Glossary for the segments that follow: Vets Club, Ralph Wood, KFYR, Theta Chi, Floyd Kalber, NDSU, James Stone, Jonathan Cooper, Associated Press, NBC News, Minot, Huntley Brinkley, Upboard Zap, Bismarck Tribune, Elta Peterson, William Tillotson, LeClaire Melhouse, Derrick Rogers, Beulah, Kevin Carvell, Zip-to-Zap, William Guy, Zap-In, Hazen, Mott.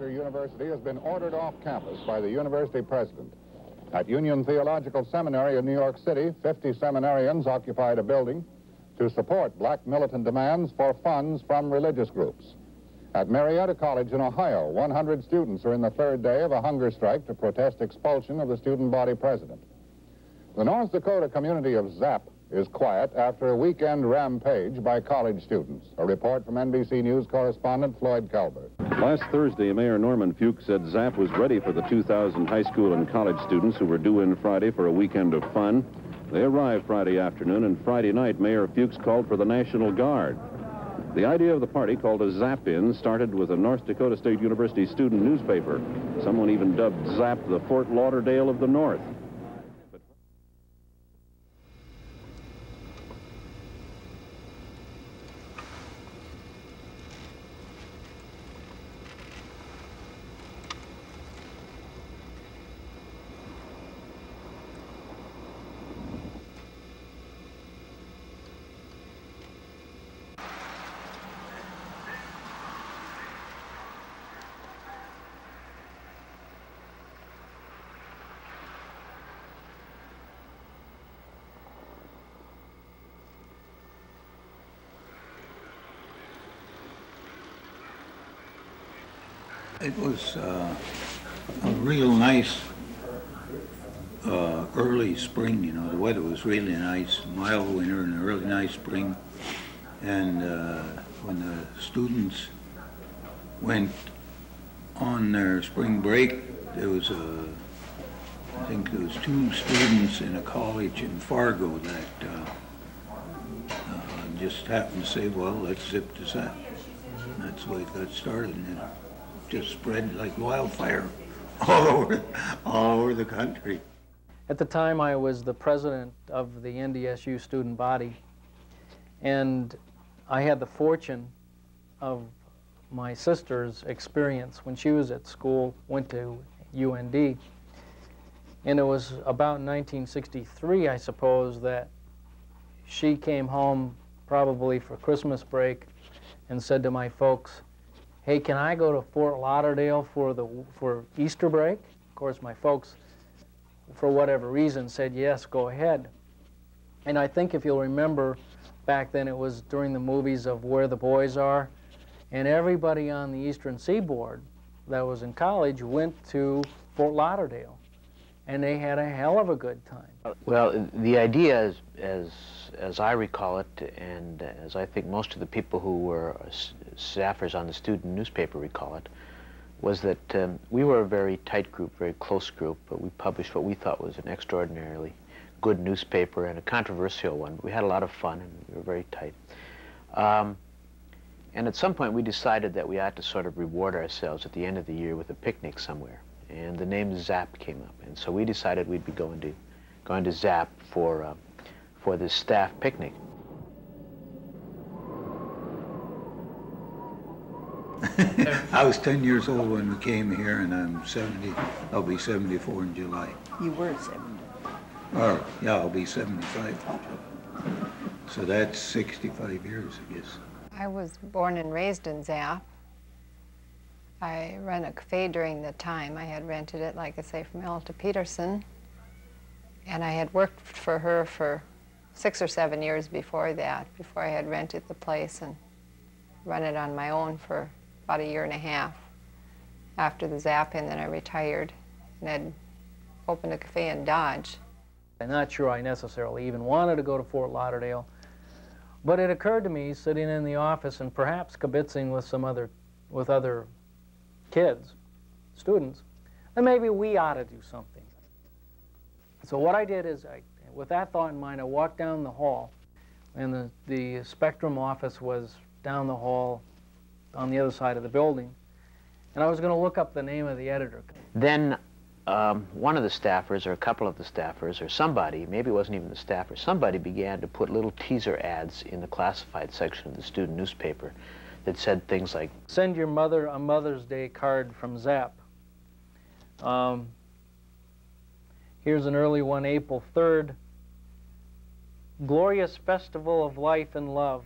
Lancaster University has been ordered off campus by the university president. At Union Theological Seminary in New York City, 50 seminarians occupied a building to support black militant demands for funds from religious groups. At Marietta College in Ohio, 100 students are in the third day of a hunger strike to protest expulsion of the student body president. The North Dakota community of Zap is quiet after a weekend rampage by college students. A report from NBC News correspondent Floyd Kalber. Last Thursday, Mayor Norman Fuchs said Zap was ready for the 2,000 high school and college students who were due in Friday for a weekend of fun. They arrived Friday afternoon, and Friday night, Mayor Fuchs called for the National Guard. The idea of the party, called a Zap-In, started with a North Dakota State University student newspaper. Someone even dubbed Zap the Fort Lauderdale of the North. It was a real nice early spring, you know. The weather was really nice, mild winter and early nice spring. And when the students went on their spring break, there was I think there was two students in a college in Fargo that just happened to say, well, let's Zip-to-Zap. And that's the way it got started. And it just spread like wildfire all over the country. At the time, I was the president of the NDSU student body, and I had the fortune of my sister's experience when she was at school, went to UND, and it was about 1963, I suppose, that she came home probably for Christmas break and said to my folks, "Hey, can I go to Fort Lauderdale for Easter break?" Of course, my folks, for whatever reason, said, yes, go ahead. And I think if you'll remember, back then it was during the movies of Where the Boys Are, and everybody on the Eastern Seaboard that was in college went to Fort Lauderdale, and they had a hell of a good time. Well, the idea, as I recall it, and as I think most of the people who were staffers on the student newspaper recall it, was that we were a very tight group, very close group, but we published what we thought was an extraordinarily good newspaper and a controversial one. But we had a lot of fun and we were very tight. And at some point we decided that we ought to sort of reward ourselves at the end of the year with a picnic somewhere. And the name Zap came up. And so we decided we'd be going to Zap for this staff picnic. I was 10 years old when we came here, and I'm 70. I'll be 74 in July. You were 70. Oh, yeah, I'll be 75. So that's 65 years, I guess. I was born and raised in Zap. I ran a cafe during the time. I had rented it, like I say, from Elta Peterson. And I had worked for her for 6 or 7 years before that, before I had rented the place and run it on my own for about 1.5 years. After the Zap-In, then I retired and had opened a cafe in Dodge. I'm not sure I necessarily even wanted to go to Fort Lauderdale, but it occurred to me, sitting in the office and perhaps kibitzing with other kids, students, then maybe we ought to do something. So what I did is, with that thought in mind, I walked down the hall, and the Spectrum office was down the hall on the other side of the building, and I was going to look up the name of the editor. Then one of the staffers, or a couple of the staffers, or somebody, maybe it wasn't even the staffer, somebody began to put little teaser ads in the classified section of the student newspaper. It said things like, "Send your mother a Mother's Day card from Zap. Here's an early one, April 3rd. Glorious Festival of Life and Love.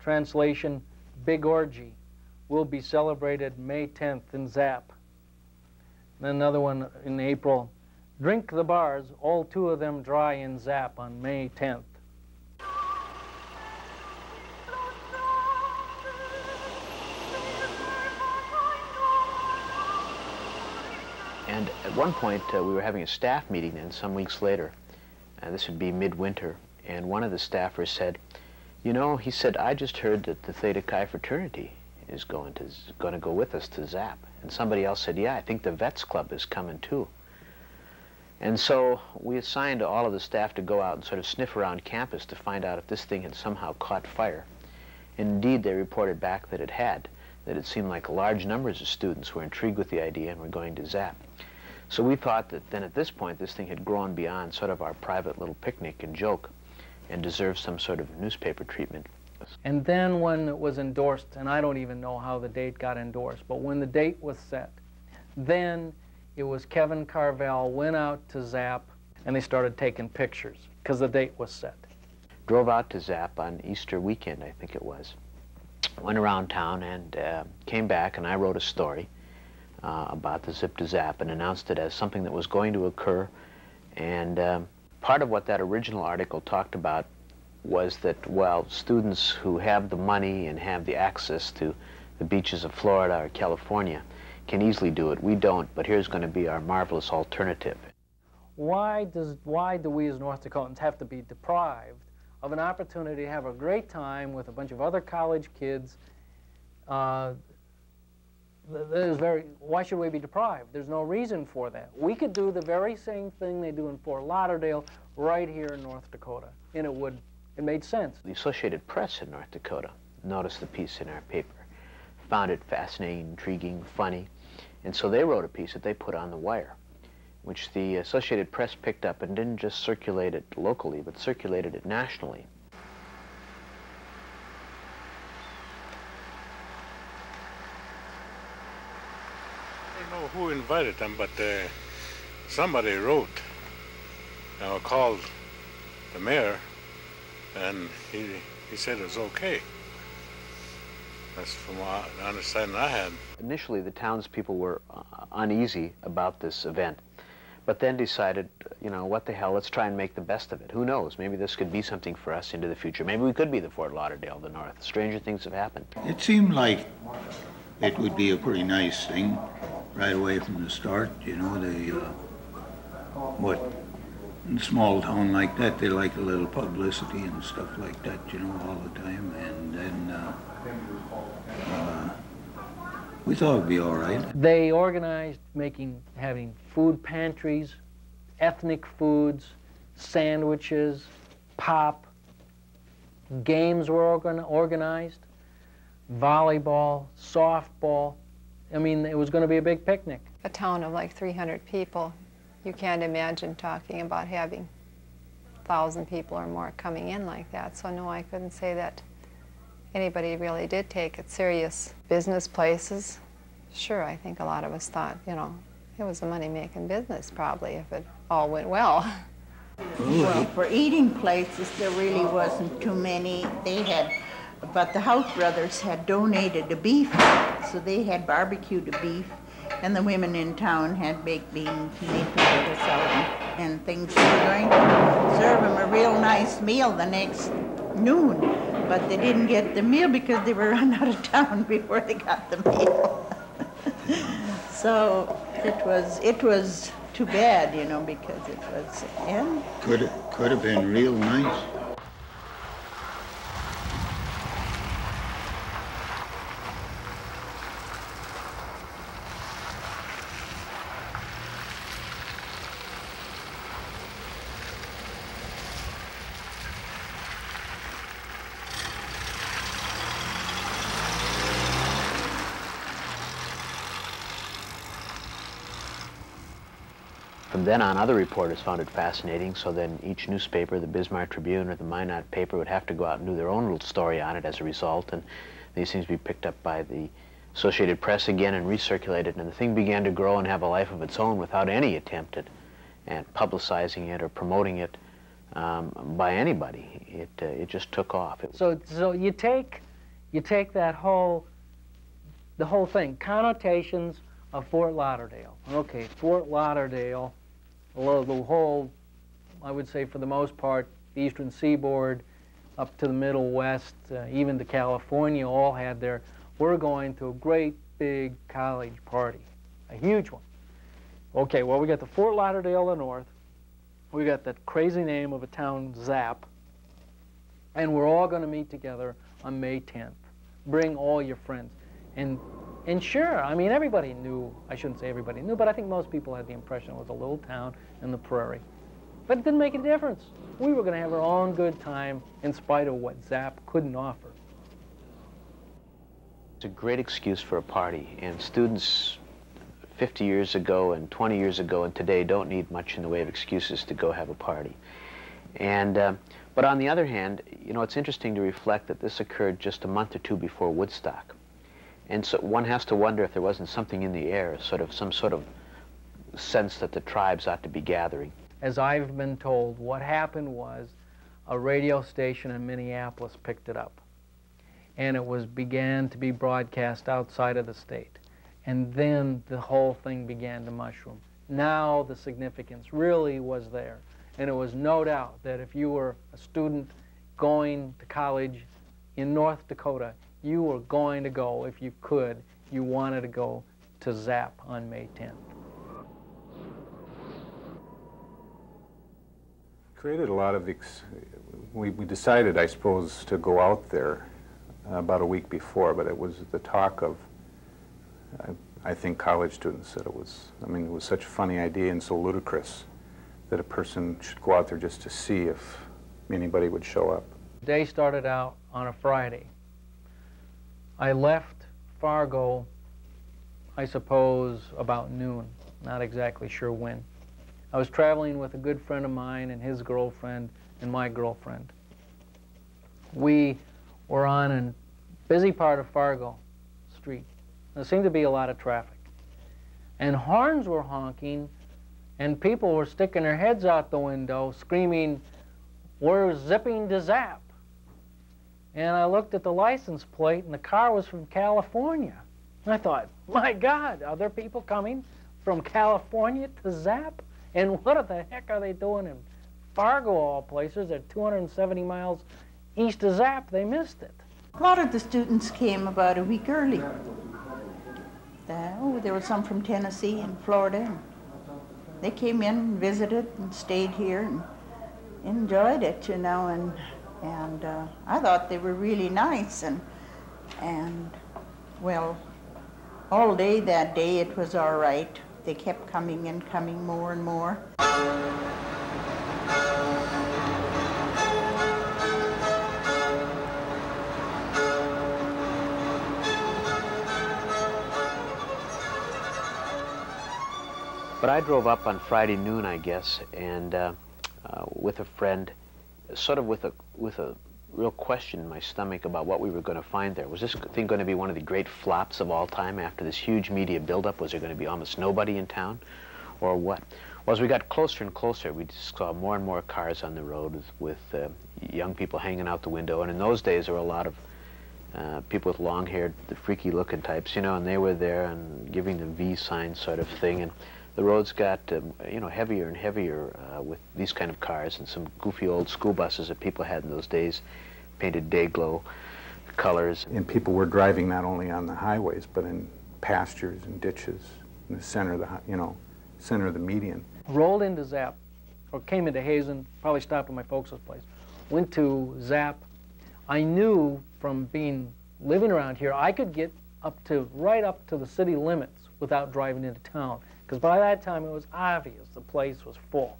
Translation, Big Orgy. will be celebrated May 10th in Zap. And another one in April. Drink the bars, all two of them dry in Zap on May 10th. And at one point, we were having a staff meeting, and some weeks later, this would be midwinter, and one of the staffers said, you know, he said, I just heard that the Theta Chi fraternity is going to go with us to Zap. And somebody else said, yeah, I think the Vets Club is coming too. And so we assigned all of the staff to go out and sort of sniff around campus to find out if this thing had somehow caught fire. Indeed, they reported back that it had, that it seemed like large numbers of students were intrigued with the idea and were going to Zap. So we thought that then at this point, this thing had grown beyond sort of our private little picnic and joke and deserved some sort of newspaper treatment. And then when it was endorsed, and I don't even know how the date got endorsed, but when the date was set, then it was Kevin Carvell went out to Zap, and they started taking pictures because the date was set. Drove out to Zap on Easter weekend, I think it was. Went around town and came back, and I wrote a story about the Zip-to-Zap and announced it as something that was going to occur. And part of what that original article talked about was that, well, students who have the money and have the access to the beaches of Florida or California can easily do it. We don't, but here's going to be our marvelous alternative. Why do we as North Dakotans have to be deprived of an opportunity to have a great time with a bunch of other college kids? Why should we be deprived? There's no reason for that. We could do the very same thing they do in Fort Lauderdale right here in North Dakota, and it made sense. The Associated Press in North Dakota noticed the piece in our paper, found it fascinating, intriguing, funny, and so they wrote a piece that they put on the wire, which the Associated Press picked up and didn't just circulate it locally, but circulated it nationally. I don't know who invited them, but somebody wrote, called the mayor, and he said it was okay. That's from what I understand I had. Initially, the townspeople were uneasy about this event, but then decided, you know, what the hell, let's try and make the best of it. Who knows? Maybe this could be something for us into the future. Maybe we could be the Fort Lauderdale of the North. Stranger things have happened. It seemed like it would be a pretty nice thing right away from the start. You know, they, in a small town like that, they like a little publicity and stuff like that, you know, all the time. And then we thought it'd be all right. They organized having food pantries, ethnic foods, sandwiches, pop. Games were organized, volleyball, softball. I mean, it was going to be a big picnic. A town of like 300 people. You can't imagine talking about having 1,000 people or more coming in like that. So no, I couldn't say that anybody really did take it serious. Business places, sure, I think a lot of us thought, you know, it was a money-making business probably if it all went well. Well, for eating places, there really wasn't too many. They had, but the House brothers had donated a beef, so they had barbecued a beef. And the women in town had baked beans, made potato salad, and things. They were going to serve them a real nice meal the next noon, but they didn't get the meal because they were run out of town before they got the meal. So it was too bad, you know, because it was. And could have been real nice. From then on, other reporters found it fascinating, so then each newspaper, the Bismarck Tribune or the Minot paper, would have to go out and do their own little story on it as a result, and these things would be picked up by the Associated Press again and recirculated, and the thing began to grow and have a life of its own without any attempt at publicizing it or promoting it by anybody. It just took off. So you take that whole the whole thing, connotations of Fort Lauderdale. Okay, Fort Lauderdale, the whole, I would say for the most part, the eastern seaboard, up to the middle west, even to California, all had their, we're going to a great big college party, a huge one. Okay, well, we got the Fort Lauderdale in the north, we got that crazy name of a town, Zap, and we're all going to meet together on May 10th. Bring all your friends. And sure, I mean, everybody knew, I shouldn't say everybody knew, but I think most people had the impression it was a little town in the prairie. But it didn't make a difference. We were going to have our own good time in spite of what Zap couldn't offer. It's a great excuse for a party, and students 50 years ago and 20 years ago and today don't need much in the way of excuses to go have a party. And, but on the other hand, you know, it's interesting to reflect that this occurred just a month or two before Woodstock. And so one has to wonder if there wasn't something in the air, some sort of sense that the tribes ought to be gathering. As I've been told, what happened was a radio station in Minneapolis picked it up, and it began to be broadcast outside of the state. And then the whole thing began to mushroom. Now the significance really was there. And it was no doubt that if you were a student going to college in North Dakota, you were going to go, if you could, you wanted to go to Zap on May 10th. Created a lot of, we decided, I suppose, to go out there about a week before, but it was the talk of, I think college students said it was, I mean, it was such a funny idea and so ludicrous that a person should go out there just to see if anybody would show up. The day started out on a Friday. I left Fargo, I suppose, about noon, not exactly sure when. I was traveling with a good friend of mine and his girlfriend and my girlfriend. We were on a busy part of Fargo Street. There seemed to be a lot of traffic. And horns were honking, and people were sticking their heads out the window, screaming, "We're zipping to Zap." And I looked at the license plate, and the car was from California. And I thought, my God, are there people coming from California to Zap? And what the heck are they doing in Fargo, all places? They're 270 miles east of Zap. They missed it. A lot of the students came about a week early. There were some from Tennessee and Florida. And they came in and visited and stayed here and enjoyed it, you know. And I thought they were really nice, and well, all day that day it was all right. They kept coming and coming more and more. But I drove up on Friday noon, I guess, and with a friend, sort of with a real question in my stomach about what we were going to find there. Was this thing going to be one of the great flops of all time after this huge media buildup? Was there going to be almost nobody in town, or what? Well, as we got closer and closer, we just saw more and more cars on the road with young people hanging out the window. And in those days, there were a lot of people with long-haired, the freaky-looking types, you know, and they were there and giving the V sign sort of thing. And the roads got, you know, heavier and heavier with these kind of cars and some goofy old school buses that people had in those days, painted day-glow colors. And people were driving not only on the highways, but in pastures and ditches in the center of the, you know, center of the median. Rolled into Zap, or came into Hazen, probably stopped at my folks' place, went to Zap. I knew from living around here, I could get right up to the city limits without driving into town. Because by that time, it was obvious the place was full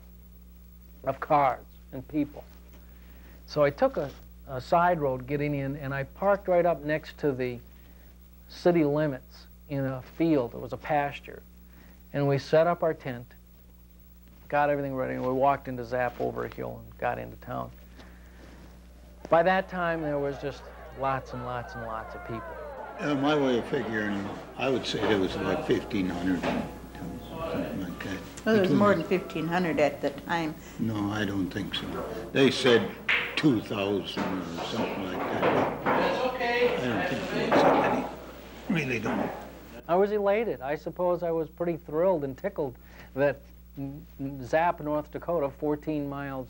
of cars and people. So I took a side road getting in, and I parked right up next to the city limits in a field. It was a pasture. And we set up our tent, got everything ready, and we walked into Zap over a hill and got into town. By that time, there was just lots and lots and lots of people. My way of figuring, I would say there was like 1,500. Like that. Well, there was more than 1,500 at the time. No, I don't think so. They said 2,000 or something like that. That's okay. I don't think there was that many. really don't. I was elated. I suppose I was pretty thrilled and tickled that Zap, North Dakota, 14 miles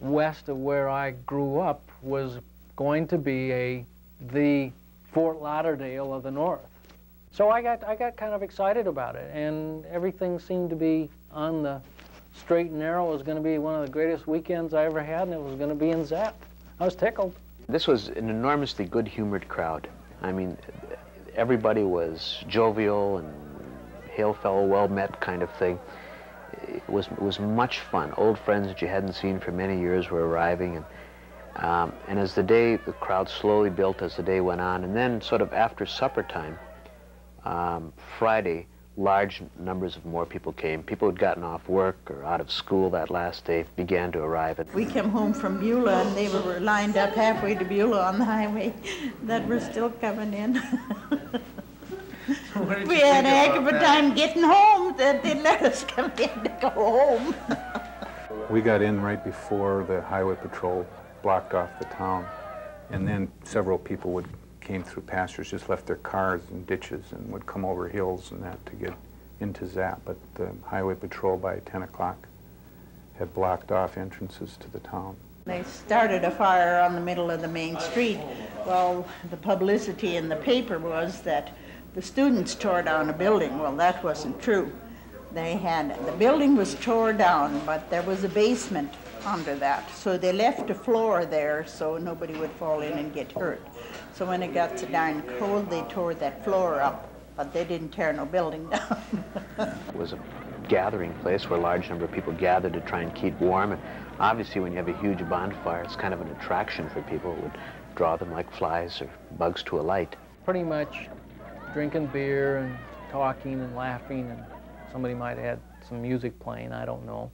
west of where I grew up, was going to be the Fort Lauderdale of the North. So I got kind of excited about it, and everything seemed to be on the straight and narrow. It was going to be one of the greatest weekends I ever had, and it was going to be in Zap. I was tickled. This was an enormously good-humored crowd. I mean, everybody was jovial and hail fellow, well-met kind of thing. It was much fun. Old friends that you hadn't seen for many years were arriving, and as the crowd slowly built as the day went on, and then sort of after supper time, Friday, large numbers of more people came. People who'd gotten off work or out of school that last day began to arrive. We came home from Beulah, and they were lined up halfway to Beulah on the highway that were still coming in. We had a heck of a time getting home. They didn't let us come in to go home. We got in right before the highway patrol blocked off the town, and then several people came through pastures, just left their cars in ditches and would come over hills and that to get into Zap. But the highway patrol by 10 o'clock had blocked off entrances to the town. They started a fire on the middle of the main street. Well, the publicity in the paper was that the students tore down a building. Well, that wasn't true. The building was tore down, but there was a basement under that. So they left a floor there so nobody would fall in and get hurt. So when it got so darn cold, they tore that floor up, but they didn't tear no building down. It was a gathering place where a large number of people gathered to try and keep warm. And obviously, when you have a huge bonfire, it's kind of an attraction for people. It would draw them like flies or bugs to a light. Pretty much drinking beer and talking and laughing, and somebody might have had some music playing, I don't know.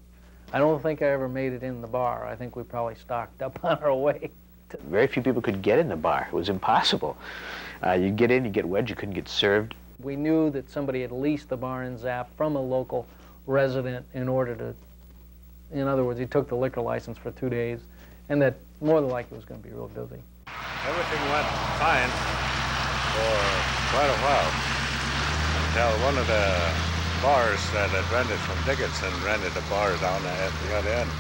I don't think I ever made it in the bar. I think we probably stocked up on our way. Very few people could get in the bar. It was impossible. You'd get in, you'd get wedged, you couldn't get served. We knew that somebody had leased the bar in Zap from a local resident in order to, in other words, he took the liquor license for 2 days, and that more than likely was going to be real busy. Everything went fine for quite a while until one of the bars that had rented from Dickinson rented a bar down at the other end,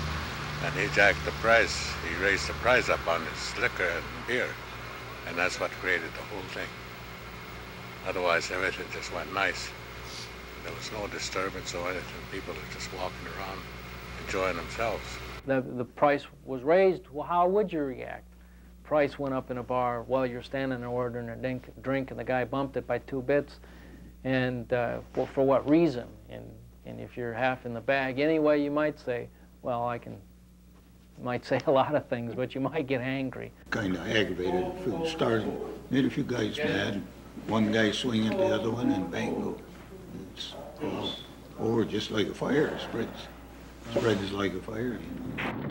and he jacked the price. He raised the price up on his liquor and beer, and that's what created the whole thing. Otherwise, everything just went nice. There was no disturbance or anything. People were just walking around, enjoying themselves. The price was raised. Well, how would you react? Price went up in a bar. Well, you're standing there ordering a drink, and the guy bumped it by 2 bits. And well, for what reason? And if you're half in the bag anyway, you might say, well, might say a lot of things, but you might get angry. Kind of aggravated from the start. Made a few guys mad. One guy swinging at the other one, and bang, it's all over just like a fire. It spreads like a fire. You know?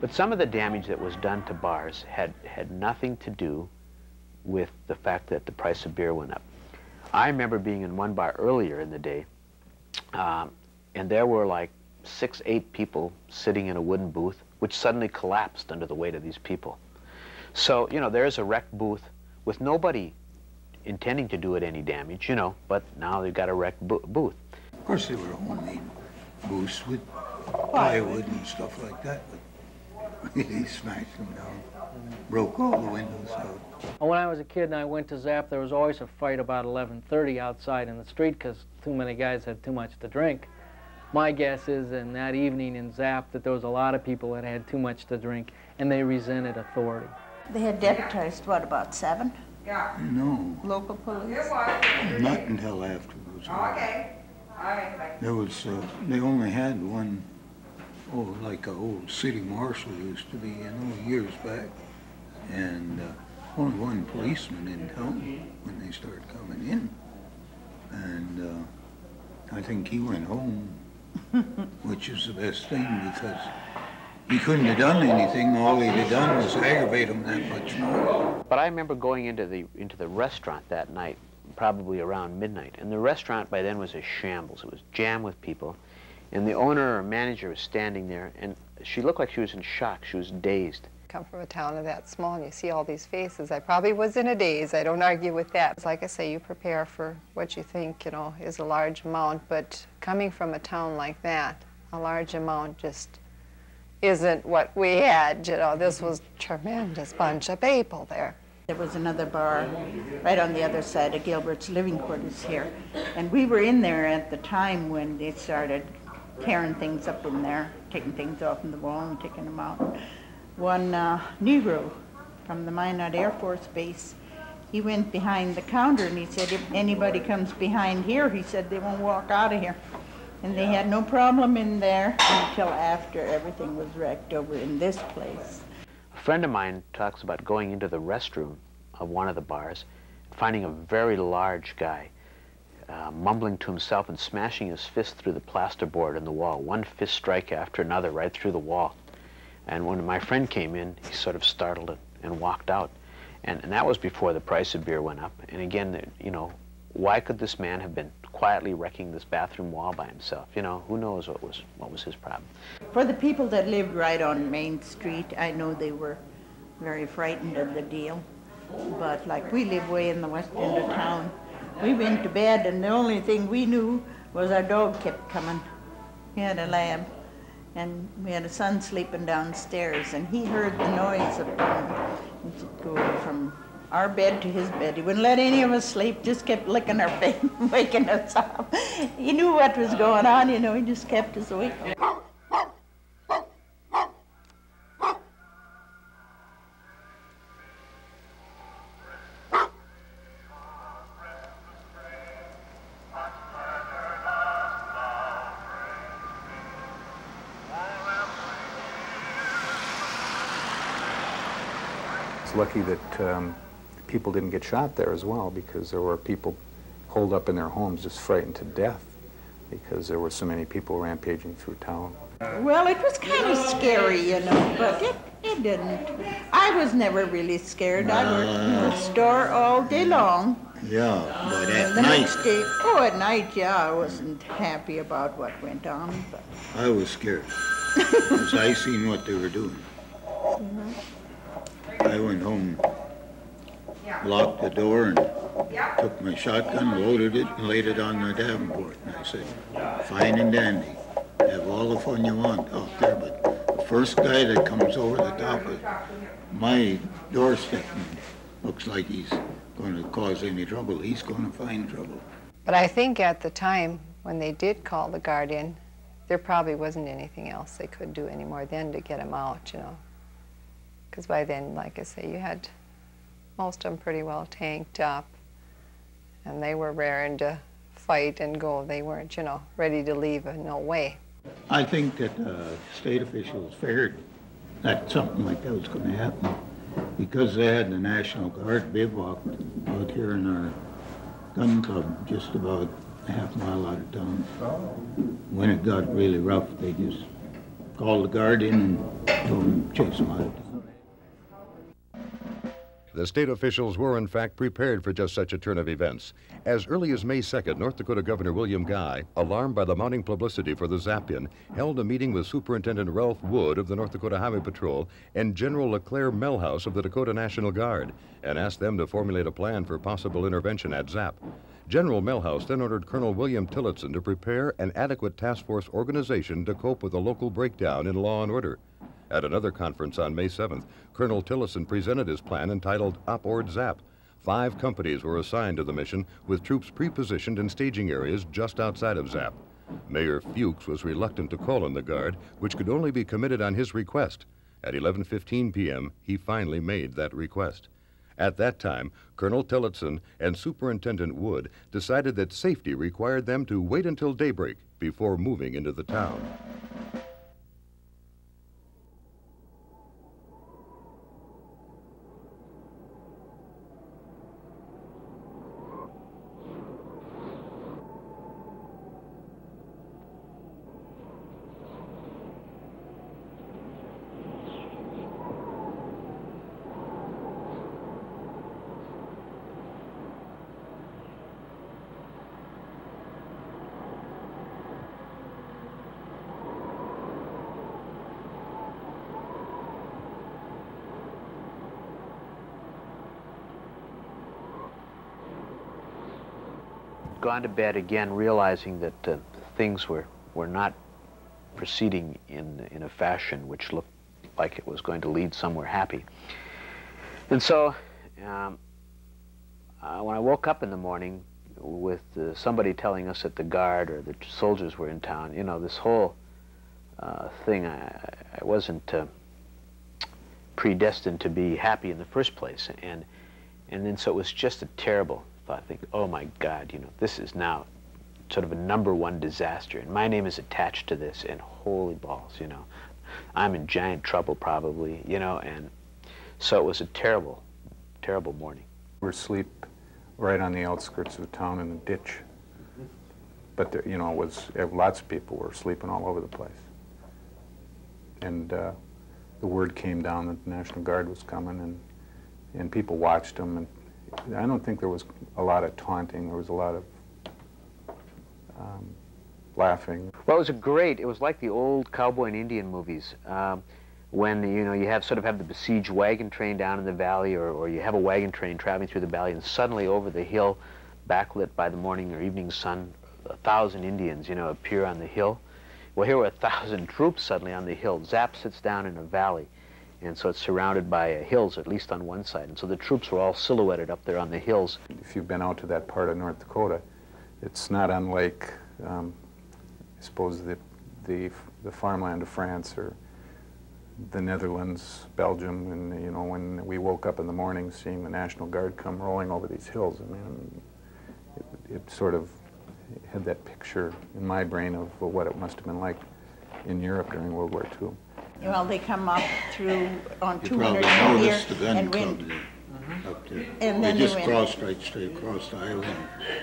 But some of the damage that was done to bars had nothing to do with the fact that the price of beer went up. I remember being in one bar earlier in the day, and there were like 6, 8 people sitting in a wooden booth, which suddenly collapsed under the weight of these people. So, you know, there's a wrecked booth with nobody intending to do it any damage, you know, but now they've got a wrecked booth. Of course, they were homemade booths with plywood and stuff like that. He smashed them down, broke all the windows out. When I was a kid and I went to Zap, there was always a fight about 11:30 outside in the street because too many guys had too much to drink. My guess is in that evening in Zap that there was a lot of people that had too much to drink, and they resented authority. They had deputized, what, about 7? Yeah. No. Local police? Not until afterwards. Okay. All right. There was, they only had one. Oh, like an old city marshal used to be, you know, years back. And only one policeman in town when they started coming in. And I think he went home, which is the best thing because He couldn't have done anything. All he'd have done was aggravate him that much more. But I remember going into the restaurant that night, probably around midnight, and the restaurant by then was a shambles. It was jammed with people, and the owner or manager was standing there, and she looked like she was in shock. She was dazed. Come from a town of that small, and you see all these faces. I probably was in a daze. I don't argue with that. Like I say, you prepare for what you think, you know, is a large amount, but coming from a town like that, a large amount just isn't what we had, you know. This was a tremendous bunch of people there. There was another bar right on the other side of Gilbert's living quarters here, and we were in there at the time when they started tearing things up in there, taking things off in the wall and taking them out. One Negro from the Minot Air Force Base, he went behind the counter and he said, if anybody comes behind here, he said, they won't walk out of here. And they had no problem in there until after everything was wrecked over in this place. A friend of mine talks about going into the restroom of one of the bars, finding a very large guy mumbling to himself and smashing his fist through the plasterboard in the wall, one fist strike after another right through the wall. And when my friend came in, he sort of startled it and walked out. And that was before the price of beer went up. And again, you know, why could this man have been quietly wrecking this bathroom wall by himself? You know, who knows what was his problem. For the people that lived right on Main Street, I know they were very frightened of the deal. But like we live way in the west end of town, we went to bed and the only thing we knew was our dog kept coming. He had a lamb. And we had a son sleeping downstairs, and he heard the noise of him go from our bed to his bed. He wouldn't let any of us sleep, just kept licking our face and waking us up. He knew what was going on, you know, he just kept us awake. Lucky that people didn't get shot there as well, because there were people holed up in their homes just frightened to death because there were so many people rampaging through town. Well, it was kind of scary, you know, but it didn't. I was never really scared. I worked in the store all day long. Yeah, but at night. Oh, at night, yeah, I wasn't happy about what went on. But I was scared because I seen what they were doing. Mm-hmm. I went home, locked the door, and took my shotgun, loaded it, and laid it on the Davenport. And I said, fine and dandy, have all the fun you want out there, but the first guy that comes over the top of my doorstep and looks like he's going to cause any trouble, he's going to find trouble. But I think at the time when they did call the guard in, there probably wasn't anything else they could do anymore then to get him out, you know. Because by then, like I say, you had most of them pretty well tanked up, and they were raring to fight and go. They weren't, you know, ready to leave in no way. I think that state officials figured that something like that was going to happen because they had the National Guard bivouac out here in our gun club just about a half mile out of town. When it got really rough, they just called the guard in and told them to chase them out of town. The state officials were, in fact, prepared for just such a turn of events. As early as May 2nd, North Dakota Governor William Guy, alarmed by the mounting publicity for the Zap-In, held a meeting with Superintendent Ralph Wood of the North Dakota Highway Patrol and General LeClaire Melhouse of the Dakota National Guard and asked them to formulate a plan for possible intervention at Zap. General Melhouse then ordered Colonel William Tillotson to prepare an adequate task force organization to cope with a local breakdown in law and order. At another conference on May 7th, Colonel Tillotson presented his plan entitled Upboard Zap. 5 companies were assigned to the mission, with troops pre-positioned in staging areas just outside of Zap. Mayor Fuchs was reluctant to call in the guard, which could only be committed on his request. At 11:15 p.m., he finally made that request. At that time, Colonel Tillotson and Superintendent Wood decided that safety required them to wait until daybreak before moving into the town. gone to bed again realizing that things were not proceeding in a fashion which looked like it was going to lead somewhere happy. And so when I woke up in the morning with somebody telling us that the guard or the soldiers were in town, you know, this whole thing, I wasn't predestined to be happy in the first place. And then so it was just a terrible thought. I think, oh my God, you know, this is now sort of a #1 disaster, and my name is attached to this, and holy balls, you know, I'm in giant trouble probably, you know. And so it was a terrible, terrible morning. We're asleep right on the outskirts of town in a ditch. But there, you know, it was, lots of people were sleeping all over the place. And the word came down that the National Guard was coming, and people watched them. And I don't think there was a lot of taunting. There was a lot of laughing. Well, it was a great, it was like the old cowboy and Indian movies, when, you know, you have sort of have the besieged wagon train down in the valley, or you have a wagon train traveling through the valley, and suddenly over the hill, backlit by the morning or evening sun, 1,000 Indians, you know, appear on the hill. Well, here were 1,000 troops suddenly on the hill. Zap sits down in a valley, and so it's surrounded by hills, at least on one side, and so the troops were all silhouetted up there on the hills. If you've been out to that part of North Dakota, it's not unlike, I suppose, the farmland of France or the Netherlands, Belgium, and, you know, when we woke up in the morning seeing the National Guard come rolling over these hills, I mean, it sort of had that picture in my brain of what it must have been like in Europe during World War II. Well, they come up through on 200 here, and up there. And then they just crossed right straight across the island,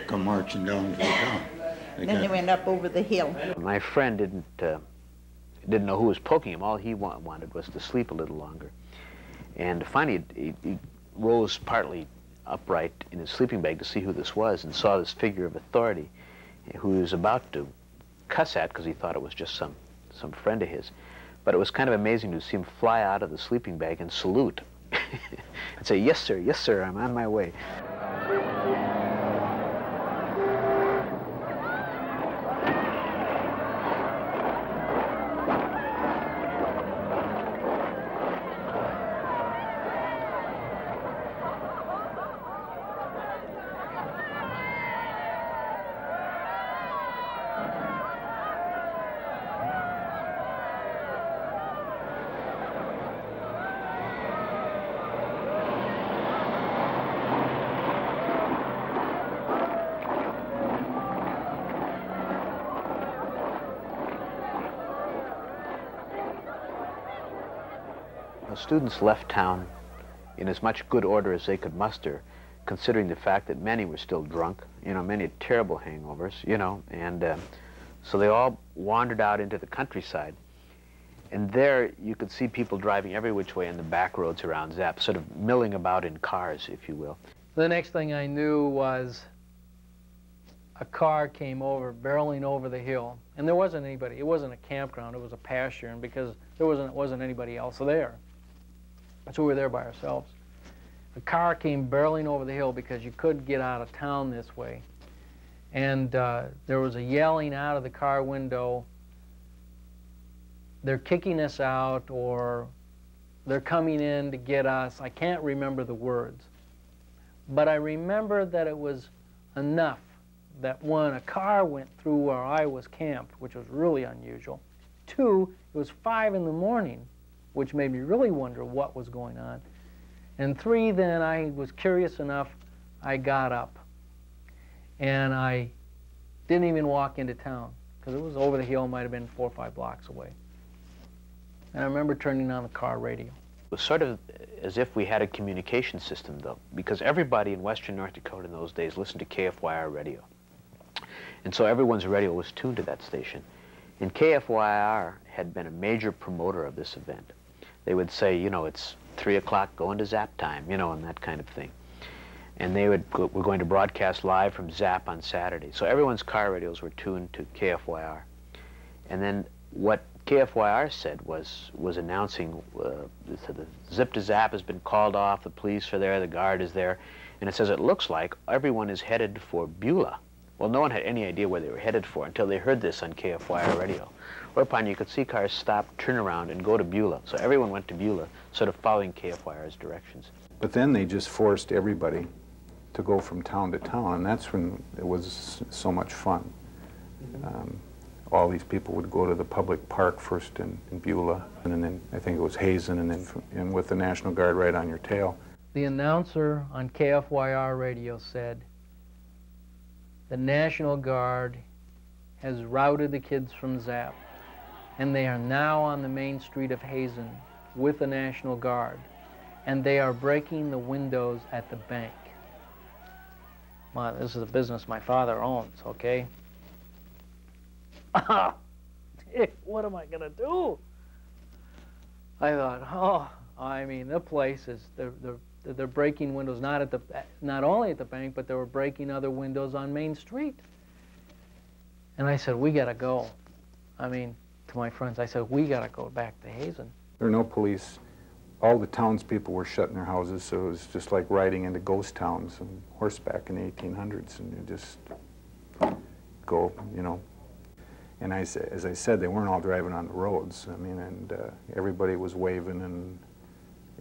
come marching down to the town. Then they went up over the hill. My friend didn't know who was poking him. All he wanted was to sleep a little longer. And finally, he rose partly upright in his sleeping bag to see who this was, and saw this figure of authority who he was about to cuss at because he thought it was just some friend of his. But it was kind of amazing to see him fly out of the sleeping bag and salute and say, yes, sir, I'm on my way. Students left town in as much good order as they could muster, considering the fact that many were still drunk, you know, many had terrible hangovers, you know, and so they all wandered out into the countryside. And there you could see people driving every which way in the back roads around Zap, sort of milling about in cars, if you will. The next thing I knew was a car came over, barreling over the hill, and there wasn't anybody. It wasn't a campground, it was a pasture, and because there wasn't anybody else there. So we were there by ourselves. The car came barreling over the hill because you couldn't get out of town this way. And there was a yelling out of the car window. They're kicking us out, or they're coming in to get us. I can't remember the words. But I remember that it was enough that one, a car went through where I was camped, which was really unusual. Two, it was 5 in the morning. Which made me really wonder what was going on. And three, then I was curious enough, I got up. And I didn't even walk into town, because it was over the hill, might have been 4 or 5 blocks away. And I remember turning on the car radio. It was sort of as if we had a communication system, though, because everybody in western North Dakota in those days listened to KFYR radio. And so everyone's radio was tuned to that station. And KFYR had been a major promoter of this event. They would say, you know, it's 3 o'clock, going to Zap time, you know, and that kind of thing. And they would were going to broadcast live from Zap on Saturday. So everyone's car radios were tuned to KFYR. And then what KFYR said was announcing the Zip-to-Zap has been called off, the police are there, the guard is there, and it says it looks like everyone is headed for Beulah, Well, no one had any idea where they were headed for until they heard this on KFYR radio. Whereupon you could see cars stop, turn around, and go to Beulah. So everyone went to Beulah, sort of following KFYR's directions. But then they just forced everybody to go from town to town, and that's when it was so much fun. All these people would go to the public park first in Beulah, and then I think it was Hazen, and then and with the National Guard right on your tail. The announcer on KFYR radio said, "The National Guard has routed the kids from Zap, and they are now on the main street of Hazen with the National Guard, and they are breaking the windows at the bank." This is a business my father owns, okay? What am I gonna do? I thought, oh, I mean, the place is, they're breaking windows not only at the bank, but they were breaking other windows on Main Street. And I said, we gotta go. I mean, to my friends, I said, we gotta go back to Hazen. There were no police. All the townspeople were shut in their houses, so it was just like riding into ghost towns and horseback in the 1800s, and you just go, you know. And as I said, they weren't all driving on the roads. I mean, and everybody was waving,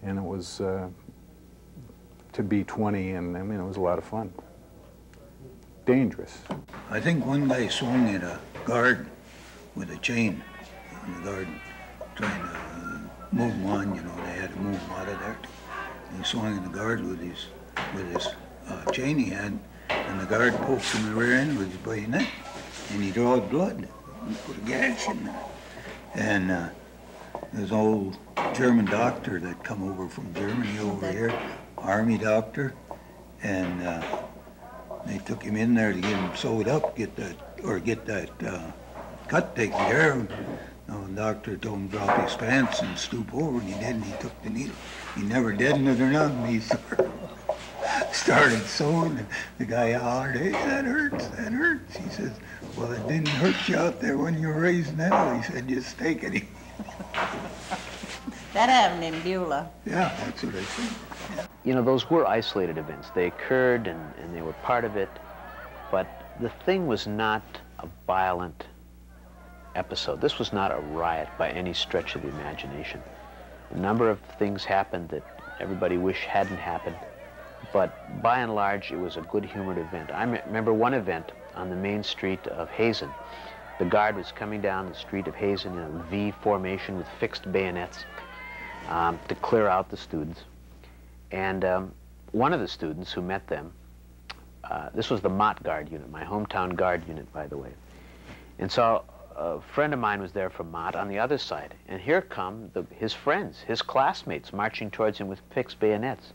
and it was to be 20, and I mean, it was a lot of fun. Dangerous. I think one guy swung at a guard with a chain in the garden, trying to move him on, you know, they had to move him out of there. He swung at the guard with his chain he had, and the guard poked him in the rear end with his bayonet, and he drawed blood. He put a gash in there. And there's an old German doctor that come over from Germany over here, army doctor, and they took him in there to get him sewed up, get that cut taken care of. The doctor told him to drop his pants and stoop over, and he didn't. He took the needle. He never deadened it or nothing. He started sewing, and the guy hollered, "Hey, that hurts, that hurts." He says, "Well, it didn't hurt you out there when you were raising hell." He said, "Just take it." That happened in Beulah. Yeah, that's what I said. Yeah. You know, those were isolated events. They occurred, and they were part of it, but the thing was not a violent episode. This was not a riot by any stretch of the imagination. A number of things happened that everybody wished hadn't happened, but by and large, it was a good-humored event. I remember one event on the main street of Hazen. The guard was coming down the street of Hazen in a V formation with fixed bayonets to clear out the students. And one of the students who met them, this was the Mott Guard unit, my hometown guard unit, by the way, and so a friend of mine was there from Mott on the other side, and here come his friends, his classmates, marching towards him with fixed bayonets.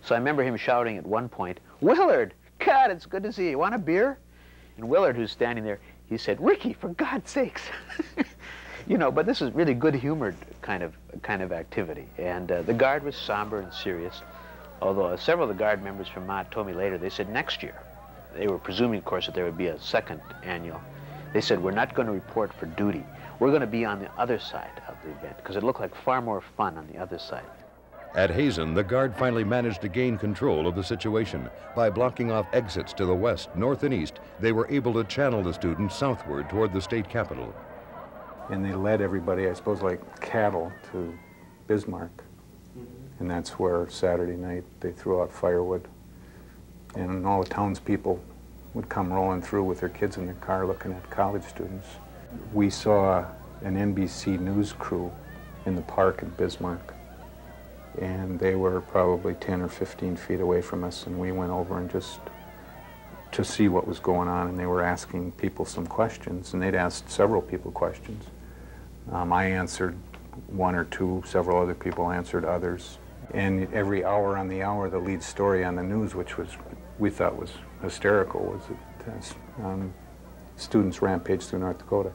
So I remember him shouting at one point, "Willard, God, it's good to see you. You want a beer?" And Willard, who's standing there, he said, "Ricky, for God's sakes." You know, but this is really good-humored kind of activity. And the guard was somber and serious, although several of the guard members from Mott told me later, they said next year, they were presuming, of course, that there would be a second annual. They said, "We're not going to report for duty. We're going to be on the other side of the event," because it looked like far more fun on the other side. At Hazen, the Guard finally managed to gain control of the situation. By blocking off exits to the west, north, and east, they were able to channel the students southward toward the state capitol. And they led everybody, I suppose, like cattle to Bismarck. And that's where Saturday night they threw out firewood. And all the townspeople would come rolling through with their kids in their car looking at college students. We saw an NBC News crew in the park at Bismarck, and they were probably 10 or 15 feet away from us, and we went over and just to see what was going on, and they were asking people some questions, and they'd asked several people questions. I answered one or two, several other people answered others, and every hour on the hour, the lead story on the news, which was we thought was hysterical, was that students rampage through North Dakota.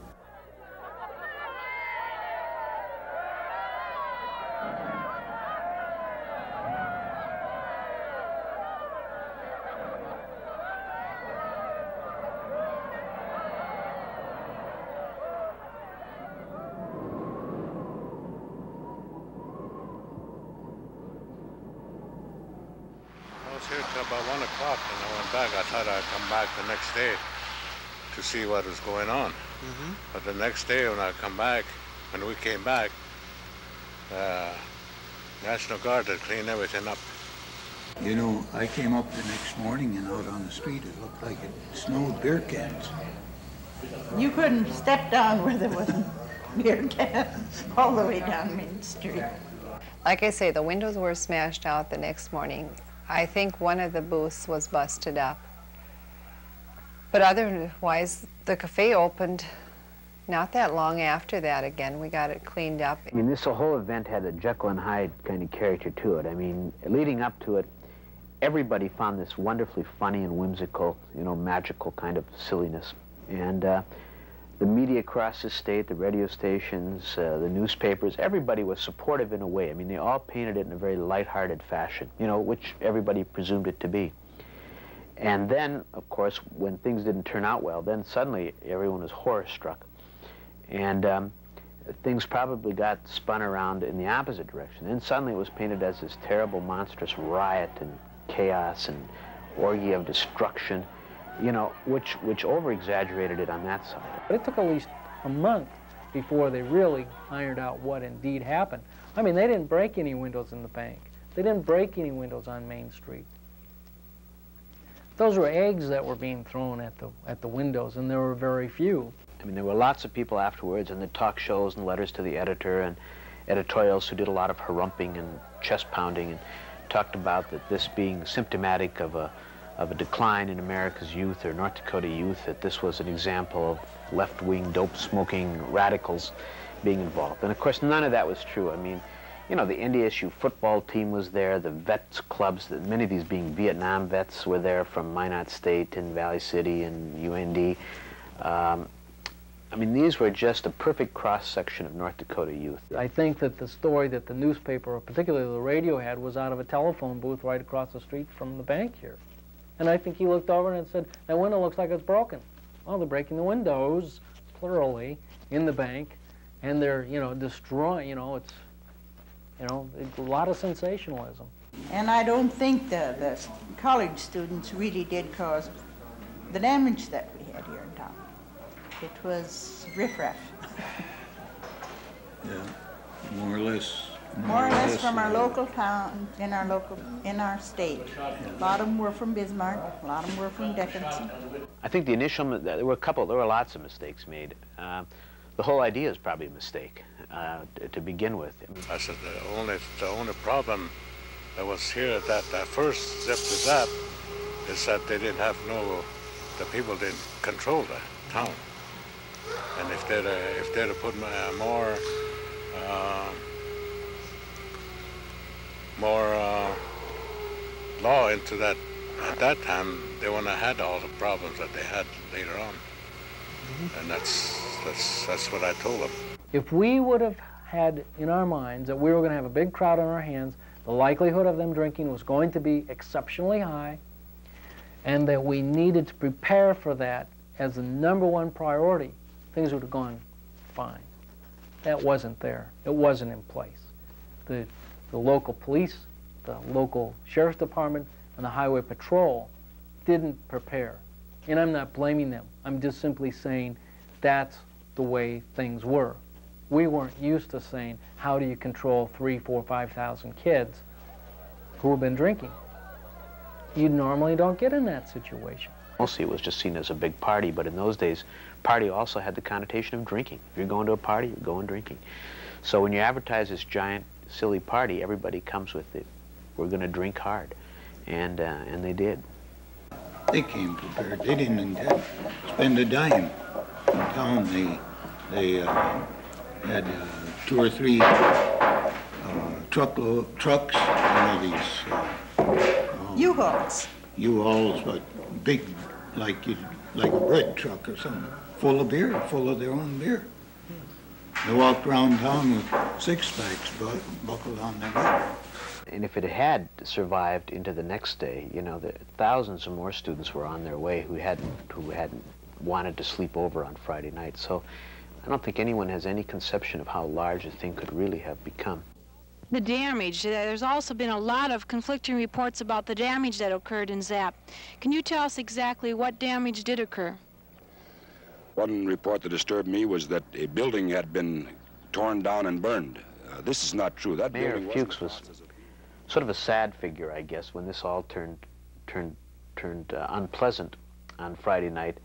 I was here till about 1 o'clock, and I went back. I thought I'd come back the next day. to see what was going on. Mm-hmm. But the next day when I come back, when we came back, National Guard had cleaned everything up. You know, I came up the next morning and out on the street, it looked like it snowed beer cans. You couldn't step down where there wasn't beer cans all the way down Main Street. Like I say, the windows were smashed out the next morning. I think one of the booths was busted up. But otherwise, the cafe opened not that long after that again. We got it cleaned up. I mean, this whole event had a Jekyll and Hyde kind of character to it. I mean, leading up to it, everybody found this wonderfully funny and whimsical, you know, magical kind of silliness. And the media across the state, the radio stations, the newspapers, everybody was supportive in a way. I mean, they all painted it in a very lighthearted fashion, you know, which everybody presumed it to be. And then, of course, when things didn't turn out well, then suddenly everyone was horror-struck. And things probably got spun around in the opposite direction. Then suddenly it was painted as this terrible, monstrous riot and chaos and orgy of destruction, you know, which over-exaggerated it on that side. But it took at least a month before they really ironed out what indeed happened. I mean, they didn't break any windows in the bank. They didn't break any windows on Main Street. Those were eggs that were being thrown at the windows, and there were very few. I mean, there were lots of people afterwards, and the talk shows and letters to the editor and editorials who did a lot of harrumping and chest pounding and talked about that this being symptomatic of a decline in America's youth or North Dakota youth, that this was an example of left-wing dope-smoking radicals being involved. And of course, none of that was true. I mean, you know, the NDSU football team was there, the Vets Clubs, many of these being Vietnam vets were there from Minot State and Valley City and UND. I mean, these were just a perfect cross-section of North Dakota youth. I think that the story that the newspaper, or particularly the radio, had was out of a telephone booth right across the street from the bank here. And I think he looked over and said, that window looks like it's broken. Well, they're breaking the windows, plurally, in the bank, and they're, you know, destroying, you know, it's... You know, a lot of sensationalism. And I don't think the college students really did cause the damage that we had here in town. It was riffraff. Yeah, more or less. More or less from our local town, in our state. A lot of them were from Bismarck, a lot of them were from Dickinson. I think the initial, there were lots of mistakes made. The whole idea is probably a mistake to begin with. I said the only problem that was here at that first Zip-to-Zap is that they didn't have the people didn't control the town. And if they'd have put more law into that at that time, they wouldn't have had all the problems that they had later on. Mm-hmm. And that's what I told them. If we would have had in our minds that we were going to have a big crowd on our hands, the likelihood of them drinking was going to be exceptionally high, and that we needed to prepare for that as the #1 priority, things would have gone fine. That wasn't there. It wasn't in place. The local police, the local sheriff's department, and the highway patrol didn't prepare. And I'm not blaming them. I'm just simply saying that's the way things were. We weren't used to saying, how do you control 3, 4, 5,000 kids who have been drinking? You normally don't get in that situation. Mostly it was just seen as a big party, but in those days, party also had the connotation of drinking. If you're going to a party, you're going drinking. So when you advertise this giant, silly party, everybody comes with it. We're going to drink hard, and they did. They came prepared. They didn't intend to spend a dime. In town, they had 2 or 3 trucks, one of these U-hauls. U-hauls, but big, like a bread truck or something, full of beer, full of their own beer. They walked around town with 6-packs buckled on their back. And if it had survived into the next day, you know, the thousands of more students were on their way who hadn't wanted to sleep over on Friday night. So I don't think anyone has any conception of how large the thing could really have become. The damage, there's also been a lot of conflicting reports about the damage that occurred in Zap. Can you tell us exactly what damage did occur? One report that disturbed me was that a building had been torn down and burned. This is not true. That Mayor Fuchs was sort of a sad figure, I guess, when this all turned unpleasant on Friday night.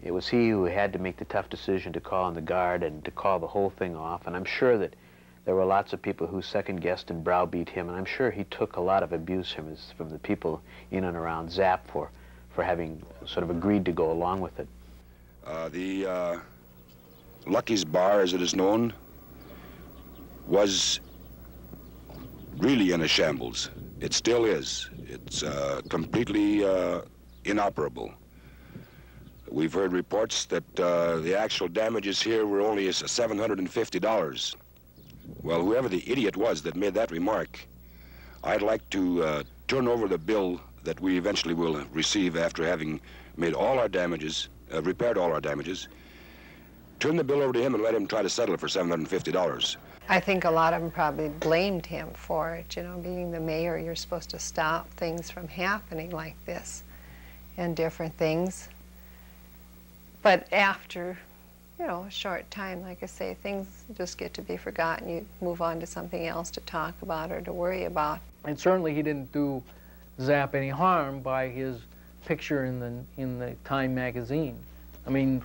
It was he who had to make the tough decision to call on the guard and to call the whole thing off. And I'm sure that there were lots of people who second-guessed and browbeat him. And I'm sure he took a lot of abuse from the people in and around Zap for having sort of agreed to go along with it. The Lucky's Bar, as it is known, was really in a shambles. It still is. It's completely inoperable. We've heard reports that the actual damages here were only $750. Well, whoever the idiot was that made that remark, I'd like to turn over the bill that we eventually will receive after having made all our damages, repaired all our damages, turn the bill over to him and let him try to settle it for $750. I think a lot of them probably blamed him for it. You know, being the mayor, you're supposed to stop things from happening like this and different things. But after, you know, a short time, like I say, things just get to be forgotten. You move on to something else to talk about or to worry about. And certainly he didn't do Zap any harm by his picture in the Time magazine. I mean,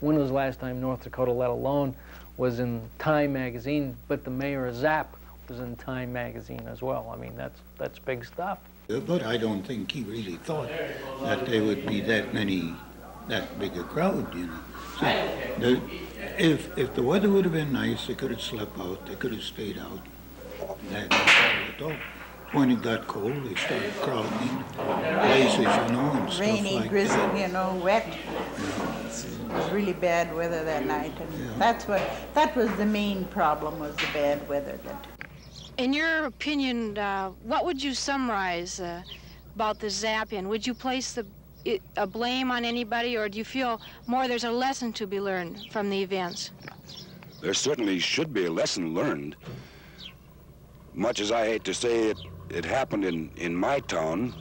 when was the last time North Dakota, let alone, was in Time magazine? But the mayor of Zap was in Time magazine as well. I mean, that's big stuff. But I don't think he really thought that there would be that big a crowd, you know. So if the weather would have been nice, they could have slept out, they could have stayed out. That at all. When it got cold, they started crowding places, you know, and stuff rainy, like drizzling, that. Rainy, drizzling, you know, wet. Yeah. It was really bad weather that night, and yeah. That was the main problem, was the bad weather. In your opinion, what would you summarize about the Zap-In? Would you place a blame on anybody, or do you feel more there's a lesson to be learned from the events? There certainly should be a lesson learned. Much as I hate to say it, it happened in my town.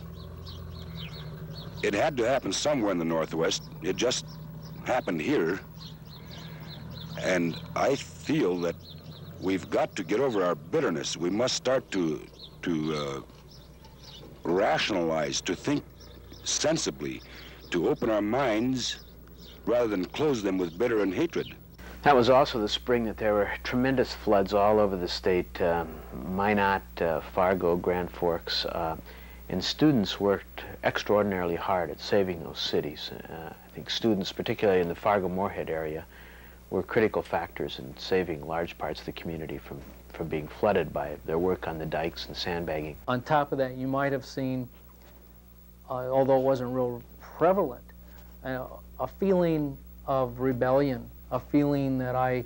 It had to happen somewhere in the Northwest. It just happened here. And I feel that we've got to get over our bitterness. We must start to rationalize, to think sensibly, to open our minds rather than close them with bitter and hatred. That was also the spring that there were tremendous floods all over the state, Minot, Fargo, Grand Forks, and students worked extraordinarily hard at saving those cities. I think students, particularly in the Fargo-Moorhead area, were critical factors in saving large parts of the community from being flooded by their work on the dikes and sandbagging. On top of that, you might have seen, although it wasn't real prevalent, a feeling of rebellion. A feeling that I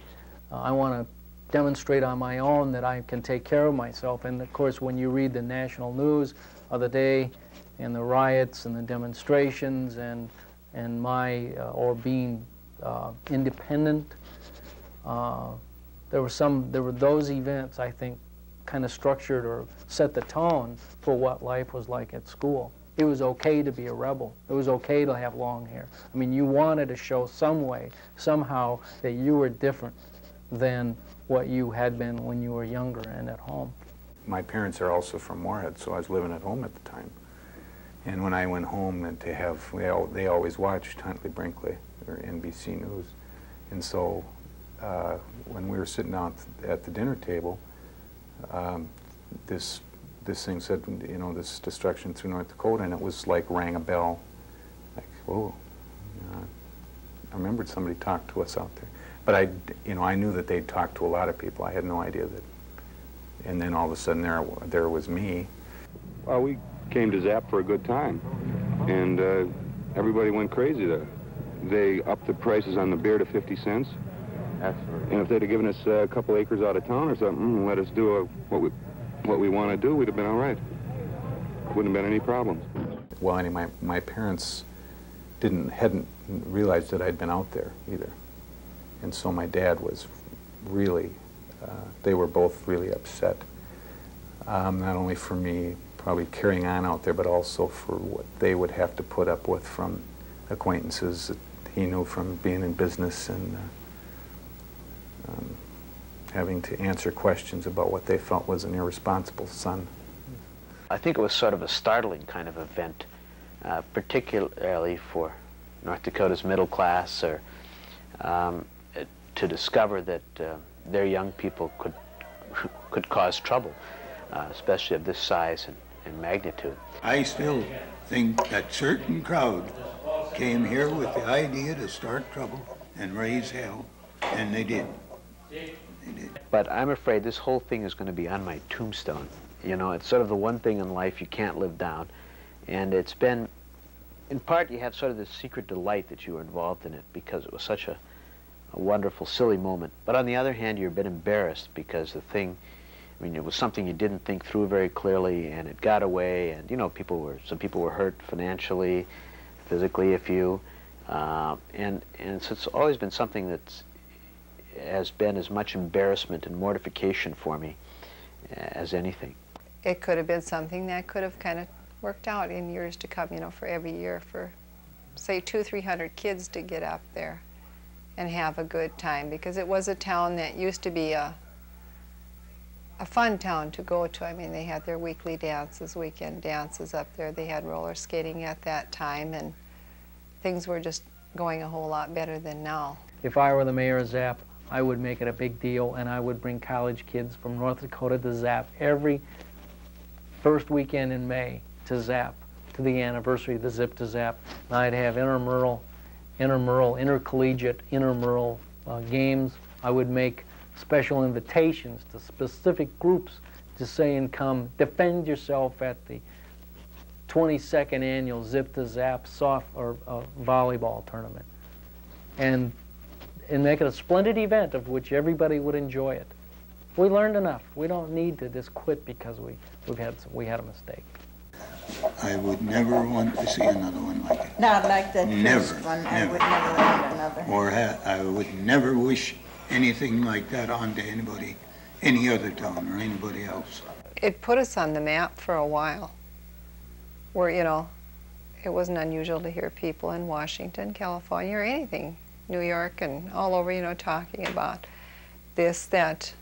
want to demonstrate on my own that I can take care of myself. And of course, when you read the national news of the day, and the riots and the demonstrations, and my or being independent, there were those events, I think, kind of structured or set the tone for what life was like at school. It was okay to be a rebel. It was okay to have long hair. I mean, you wanted to show some way, somehow, that you were different than what you had been when you were younger and at home. My parents are also from Moorhead, so I was living at home at the time. And when I went home, and they always watched Huntley Brinkley or NBC News. And so when we were sitting out at the dinner table, this thing said, you know, this destruction through North Dakota, and it was like rang a bell, like, whoa. I remembered somebody talked to us out there. But I knew that they'd talked to a lot of people. I had no idea that. And then all of a sudden there was me. Well, we came to Zap for a good time, and everybody went crazy there. They upped the prices on the beer to 50 cents. Absolutely. And if they'd have given us a couple acres out of town or something and let us do what we want to do, we'd have been all right. Wouldn't have been any problems. Well, anyway, my parents hadn't realized that I'd been out there either. And so my dad was really, they were both really upset. Not only for me probably carrying on out there, but also for what they would have to put up with from acquaintances that you know, from being in business and having to answer questions about what they felt was an irresponsible son. I think it was sort of a startling kind of event, particularly for North Dakota's middle class, or to discover that their young people could cause trouble, especially of this size and magnitude. I still think that certain crowd came here with the idea to start trouble and raise hell, and they did. But I'm afraid this whole thing is going to be on my tombstone. You know, it's sort of the one thing in life you can't live down. And it's been, in part, you have sort of this secret delight that you were involved in it because it was such a wonderful, silly moment. But on the other hand, you're a bit embarrassed because the thing, I mean, it was something you didn't think through very clearly, and it got away, and, you know, some people were hurt financially, physically, if you, and so it's always been something that's has been as much embarrassment and mortification for me as anything. It could have been something that could have kind of worked out in years to come, you know, for every year, for, say, 200 or 300 kids to get up there and have a good time, because it was a town that used to be a fun town to go to. I mean, they had their weekly dances, weekend dances up there. They had roller skating at that time, and things were just going a whole lot better than now. If I were the mayor of Zap, I would make it a big deal, and I would bring college kids from North Dakota to Zap every first weekend in May to Zap, to the anniversary of the Zip-to-Zap. And I'd have intercollegiate, intramural games. I would make special invitations to specific groups to say and come defend yourself at the 22nd annual Zip-to-Zap volleyball tournament. And make it a splendid event of which everybody would enjoy it. We learned enough. We don't need to just quit because we had a mistake. I would never want to see another one like it. Not like that first one. Never. I would never want another. Or I would never wish anything like that onto anybody, any other town or anybody else. It put us on the map for a while, where, you know, it wasn't unusual to hear people in Washington, California, or anything, New York and all over, you know, talking about this, that.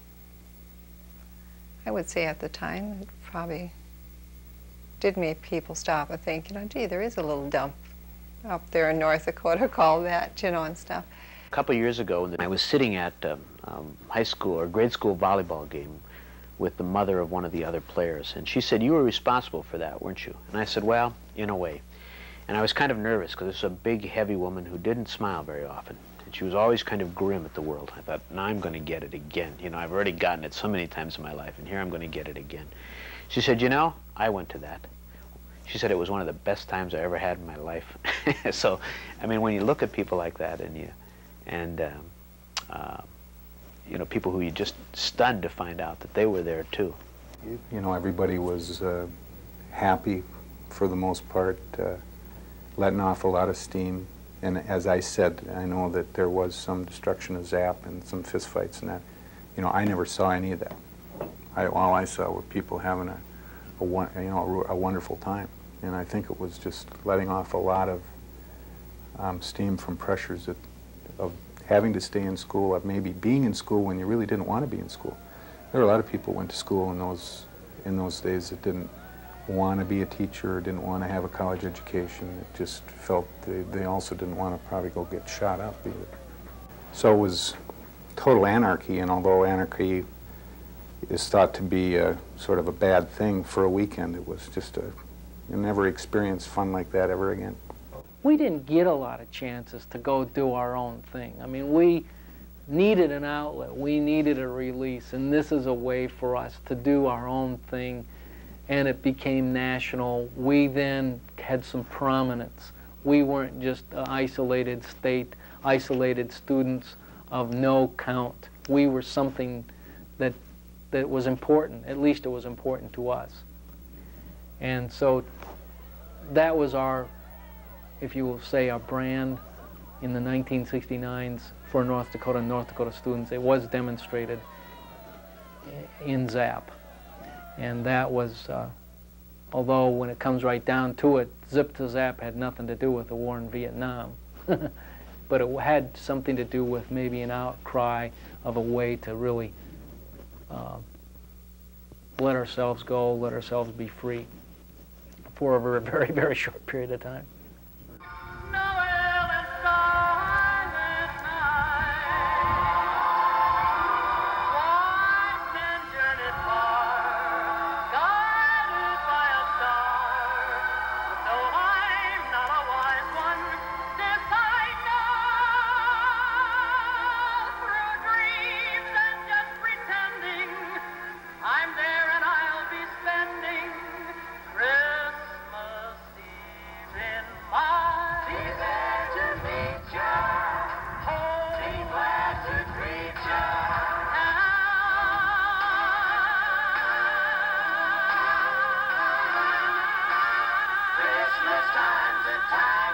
I would say at the time it probably did make people stop and think, you know, gee, there is a little dump up there in North Dakota called that, you know, and stuff. A couple of years ago, I was sitting at a high school or grade school volleyball game with the mother of one of the other players, and she said, "You were responsible for that, weren't you?" And I said, "Well, in a way." And I was kind of nervous because this was a big, heavy woman who didn't smile very often. And she was always kind of grim at the world. I thought, now I'm going to get it again. You know, I've already gotten it so many times in my life, and here I'm going to get it again. She said, "You know, I went to that." She said it was one of the best times I ever had in my life. So, I mean, when you look at people like that, and you know, people who you just stunned to find out that they were there too. You know, everybody was happy for the most part. Letting off a lot of steam, and as I said, I know that there was some destruction of Zap and some fistfights and that. You know, I never saw any of that. All I saw were people having a wonderful time, and I think it was just letting off a lot of steam from pressures of having to stay in school, of maybe being in school when you really didn't want to be in school. There were a lot of people who went to school in those days that didn't want to be a teacher, didn't want to have a college education. It just felt they also didn't want to probably go get shot up either. So it was total anarchy, and although anarchy is thought to be a sort of a bad thing, for a weekend it was just you never experience fun like that ever again. We didn't get a lot of chances to go do our own thing. I mean, we needed an outlet, we needed a release, and this is a way for us to do our own thing. And it became national. We then had some prominence. We weren't just an isolated state, isolated students of no count. We were something that was important, at least it was important to us. And so that was our, if you will say, our brand in the 1969s for North Dakota and North Dakota students. It was demonstrated in Zap. And that was, although when it comes right down to it, Zip-to-Zap had nothing to do with the war in Vietnam. but it had something to do with maybe an outcry of a way to really let ourselves go, let ourselves be free for a very, very short period of time. Time.